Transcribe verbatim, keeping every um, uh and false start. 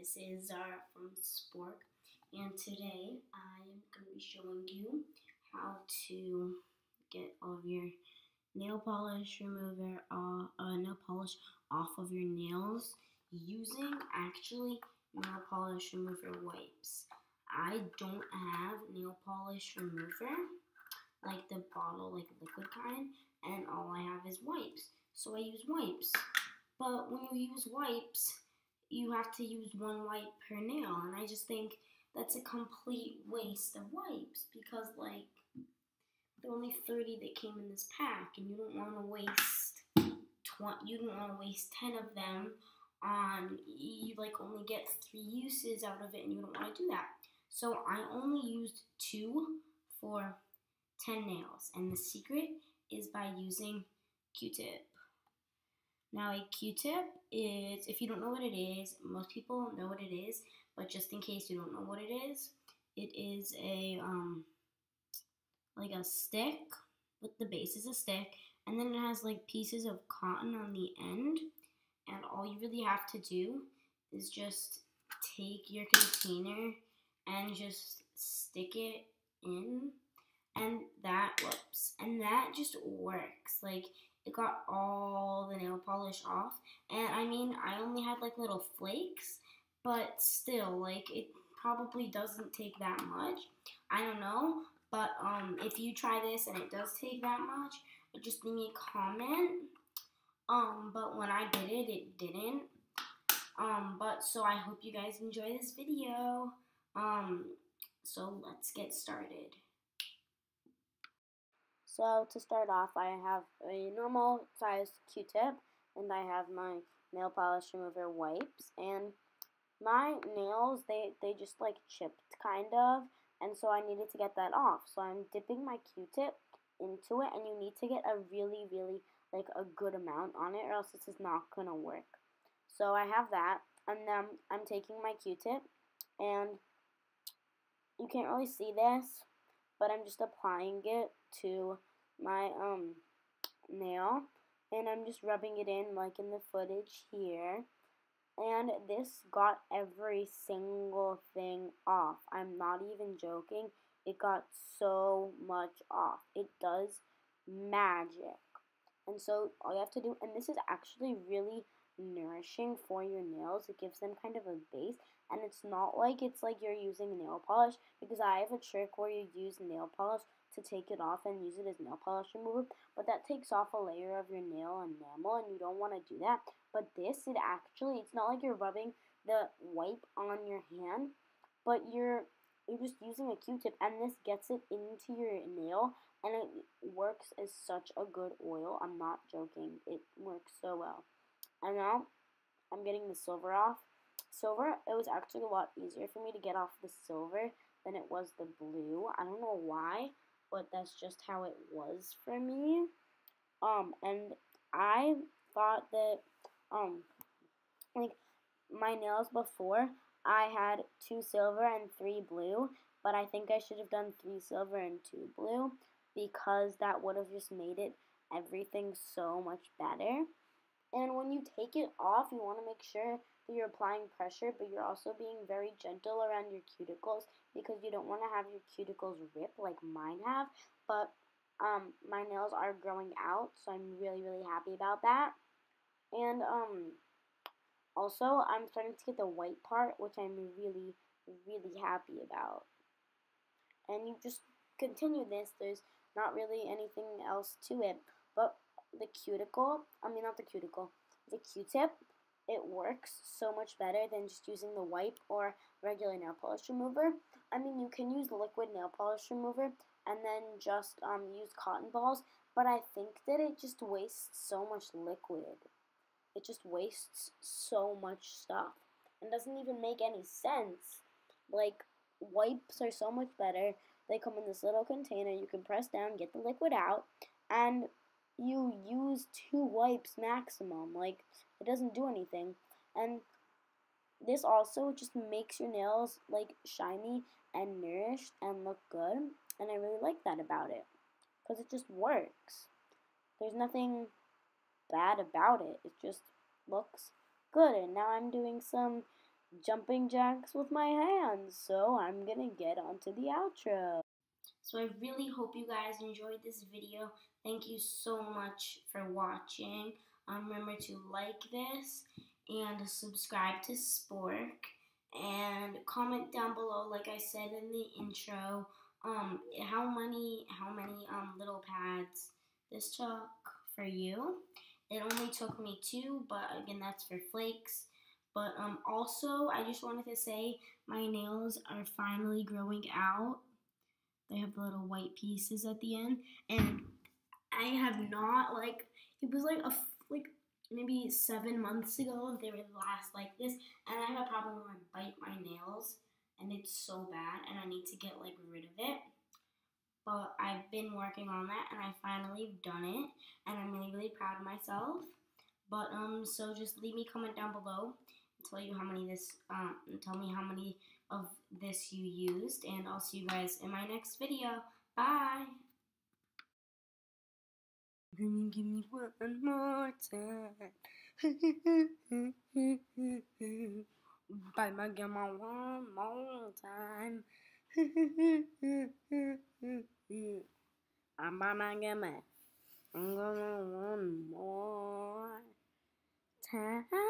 This is Zara from Spork, and today I am going to be showing you how to get all of your nail polish remover, uh, uh, nail polish off of your nails using actually nail polish remover wipes. I don't have nail polish remover, like the bottle, like liquid kind, and all I have is wipes, so I use wipes. But when you use wipes, you have to use one wipe per nail, and I just think that's a complete waste of wipes because, like, there are only thirty that came in this pack, and you don't want to waste twenty. You don't want to waste ten of them on. You like only get three uses out of it, and you don't want to do that. So I only used two for ten nails, and the secret is by using Q-tip. Now, a Q-tip is, if you don't know what it is, most people know what it is, but just in case you don't know what it is, it is a, um, like a stick, but the base is a stick, and then it has, like, pieces of cotton on the end, and all you really have to do is just take your container and just stick it in, and that, whoops, and that just works, like, it got all the nail polish off, and I mean, I only had like little flakes, but still, like, it probably doesn't take that much. I don't know, but um, if you try this and it does take that much, just leave me a comment. Um, but when I did it, it didn't. Um, but so I hope you guys enjoy this video. Um, so let's get started. So to start off, I have a normal size Q-tip, and I have my nail polish remover wipes, and my nails, they, they just like chipped kind of, and so I needed to get that off. So I'm dipping my Q-tip into it, and you need to get a really, really, like a good amount on it, or else this is not going to work. So I have that, and then I'm taking my Q-tip, and you can't really see this, but I'm just applying it to my um nail, and I'm just rubbing it in like in the footage here, and this got every single thing off. I'm not even joking, it got so much off. It does magic. And so all you have to do, and this is actually really nourishing for your nails, it gives them kind of a base, and it's not like it's like you're using nail polish, because I have a trick where you use nail polish to take it off and use it as nail polish remover, but that takes off a layer of your nail enamel, and you don't want to do that. But this, it actually, it's not like you're rubbing the wipe on your hand, but you're you're just using a Q-tip, and this gets it into your nail, and it works as such a good oil. I'm not joking, it works so well. And now I'm getting the silver off. Silver, it was actually a lot easier for me to get off the silver than it was the blue. I don't know why, but that's just how it was for me. Um, and I thought that, um, like, my nails before, I had two silver and three blue, but I think I should have done three silver and two blue, because that would have just made it everything so much better. And when you take it off, you want to make sure that you're applying pressure, but you're also being very gentle around your cuticles, because you don't want to have your cuticles rip like mine have. But um, my nails are growing out, so I'm really, really happy about that. And um, also, I'm starting to get the white part, which I'm really, really happy about. And you just continue this. There's not really anything else to it, but the cuticle, I mean not the cuticle, the Q-tip, it works so much better than just using the wipe or regular nail polish remover. I mean, you can use liquid nail polish remover and then just um, use cotton balls, but I think that it just wastes so much liquid. It just wastes so much stuff and doesn't even make any sense. Like, wipes are so much better. They come in this little container, you can press down, get the liquid out, and you use two wipes maximum. Like, it doesn't do anything. And this also just makes your nails like shiny and nourished and look good, and I really like that about it, because it just works. There's nothing bad about it, it just looks good. And now I'm doing some jumping jacks with my hands. So I'm gonna get onto the outro. So I really hope you guys enjoyed this video. Thank you so much for watching. Um, remember to like this and subscribe to Spork. And comment down below, like I said in the intro, um, how many, how many um little pads this took for you. It only took me two, but again, that's for flakes. But um, also, I just wanted to say my nails are finally growing out. They have little white pieces at the end, and I have not, like, it was like a like. maybe seven months ago, they were last like this, and I have a problem where I bite my nails, and it's so bad, and I need to get, like, rid of it, but I've been working on that, and I finally done it, and I'm really, really proud of myself, but, um, so just leave me a comment down below, and tell you how many this, um, tell me how many of this you used, and I'll see you guys in my next video. Bye! Give me, give me one more time. Bite my grandma one more time. I bite my grandma. I'm gonna one more time.